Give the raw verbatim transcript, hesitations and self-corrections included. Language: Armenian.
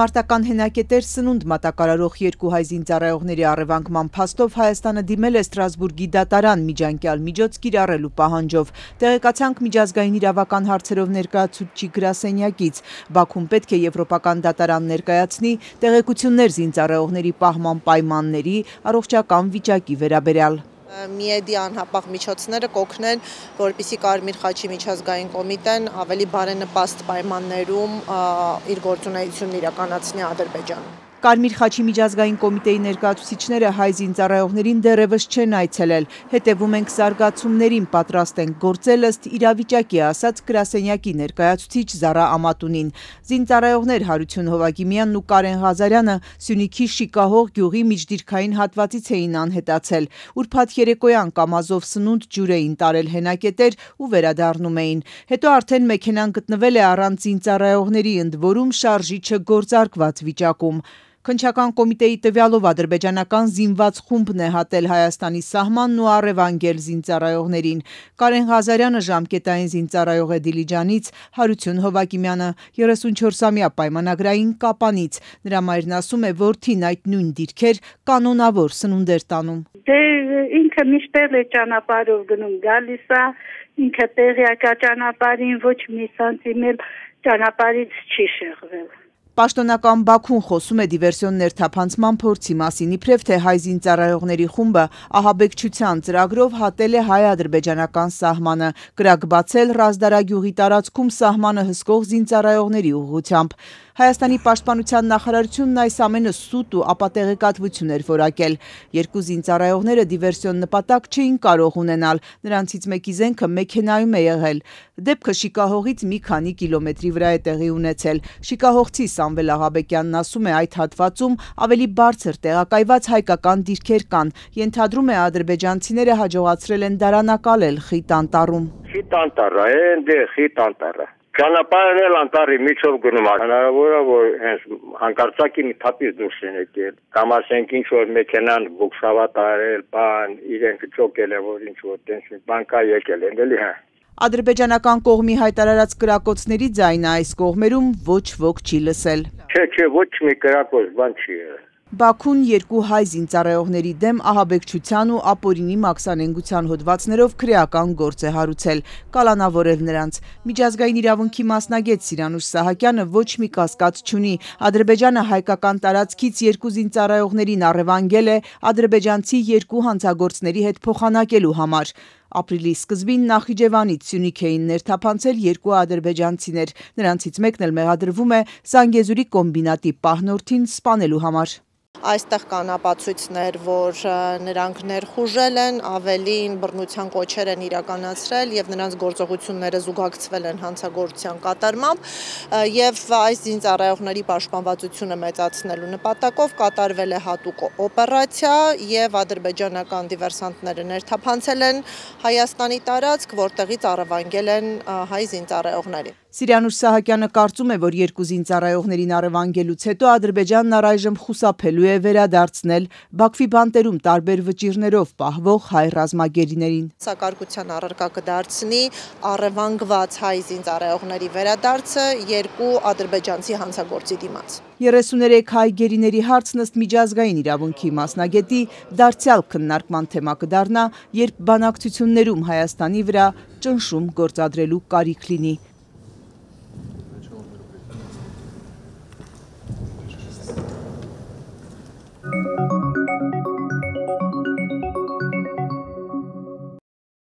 Մարտական հենակետեր սնունդ մատակարարող երկու հայ զինծառայողների առևանգման փաստով Հայաստանը դիմել է Ստրասբուրգի դատարան միջանկյալ միջոց կիրառելու պահանջով։ Տեղեկացանք միջազգային իրավական հարցերով ներկայացուցիչ գրասենյակից, Բաքուն պետք է եվրոպական դատարան ներկայացնի տեղեկություններ զինծառայողների պահման պայմանների, առողջական վիճակի վերաբերյալ։ Միեդի անհապաղ միջոցները կօգնեն, որպեսզի Կարմիր Խաչի միջազգային կոմիտեն ավելի բարենպաստ պայմաններում իր գործունեությունն իրականացնի Ադրբեջանում։ Կարմիր Խաչի միջազգային կոմիտեի ներկայացուցիչները հայ զինծառայողներին դեռևս չեն այցելել։ Հետևում ենք զարգացումներին, պատրաստ ենք գործել ըստ իրավիճակի, ասաց գրասենյակի ներկայացուցիչ Զարա Ամատունին։ Զինծառայողներ Հարություն Հովակիմյանն ու Կարեն Հազարյանը Սյունիքի Շիկահող գյուղի միջդիրքային հատվածից էին անհետացել։ Ուրբաթ երեկոյան կամազով սնունդ ջուր էին տարել հենակետեր ու վերադառնում էին։ Հետո արդեն մեքենան գտնվել է առանց զինծառայողների ընդվորում շարժիչը գործարկված վիճակում։ Քննչական կոմիտեի տվյալով ադրբեջանական զինված խումբն է հատել Հայաստանի սահմանն ու առևանգել զինծառայողներին։ Կարեն Հազարյանը ժամկետային զինծառայող է Դիլիջանից, Հարություն Հովակիմյանը երեսունչորսամյա պայմանագրային Կապանից։ Նրա մայրն ասում է, որ թին այդ նույն դիրքեր կանոնավոր սնունդ էր տանում։ Դե ինքը միշտ ճանապարհով գնում գալիս է, ինքը տեղյակա ճանապարհին ոչ մի սանտիմետր ճանապարհից չի շեղվել։ Պաշտոնական Բաքուն խոսում է դիվերսիոն ներթափանցման փորձի մասին, իբրև թե հայ զինծառայողների խումբը ահաբեկչության ծրագրով հատել է հայ-ադրբեջանական սահմանը, կրակ բացել Ռազդարա գյուղի տարածքում սահմանը հսկող զինծառայողների ուղղությամբ։ Հայաստանի պաշտպանության նախարարությունն այս ամենը սուտ ու ապատեղեկատվություն էր որակել։ Երկու զինծառայողները դիվերսիոն նպատակ չէին կարող ունենալ, նրանցից մեկի զենքը մեքենայում է եղել։ Դեպքը Շիկահողից մի քանի կիլոմետրի վրա է տեղի ունեցել։ Շիկահողցի Սամվել Աղաբեկյանն ասում է, այդ հատվածում ավելի բարձր տեղակայված հայկական դիրքեր կան, ենթադրում է ադրբեջանցիները հաջողացրել են դարանակալել Խիտ անտառում։ Խիտ անտառը, այնտեղ Խիտ անտառը։ Ճանապարհն էլ անտառի միջով գնում է, հնարավոր է, որ հենց հանկարծակի մի թափից դուրս են եկել, կամ ասենք ինչ որ մեքենան բուքշավատ արել, բան, իրենք ճոկել են, որ ինչ որ տենց մի բան կա եկել են, էլի հա։ Ադրբեջանական կողմի հայտարարած կրակոցների ձայնը այս կողմերում ոչ ոք չի լսել։ Չէ, չէ, ոչ մի կրակոց բան չի եղել։ Բաքուն երկու հայ զինծառայողների դեմ ահաբեկչության ու ապօրինի մաքսանենգության հոդվածներով քրեական գործ է հարուցել, կալանավորել նրանց։ Միջազգային իրավունքի մասնագետ Սիրանուշ Սահակյանը ոչ մի կասկած չունի, Ադրբեջանը հայկական տարածքից երկու զինծառայողներին առևանգել է ադրբեջանցի երկու հանցագործների հետ փոխանակելու համար։ Ապրիլի սկզբին Նախիջևանից Սյունիք էին ներթափանցել երկու ադրբեջանցիներ, նրանցից մեկն էլ մեղադրվում է Զանգեզուրի կոմբինատի պահնորդին սպանելու համար։ Այստեղ կան ապացույցներ, որ նրանք ներխուժել են, ավելին բռնության կոչեր են իրականացրել և նրանց գործողությունները զուգակցվել են հանցագործության կատարմամբ, և այս զինծառայողների պաշտպանվածությունը մեծացնելու նպատակով կատարվել է հատուկ օպերացիա և ադրբեջանական դիվերսանտները ներթափանցել են Հայաստանի տարածք, որտեղից առևանգել են հայ զինծառայողներին։ Սիրանուշ Սահակյանը կարծում է, որ երկու զինծառայողներին առևանգելուց հետո Ադրբեջանն առայժմ խուսափելու է վերադարձնել Բաքվի բանտերում տարբեր վճիրներով պահվող հայ ռազմագերիներին։ Սա կարգության առարկա կդարձնի առևանգված հայ զինծառայողների վերադարձը երկու ադրբեջանցի հանցագործի դիմաց։ երեսուներեք հայ գերիների հարցն ըստ միջազգային իրավունքի մասնագետի դարձյալ քննարկման թեմա կդառնա, երբ բանակցություններում Հայաստանի վրա ճնշում գործադրելու կարիք լինի։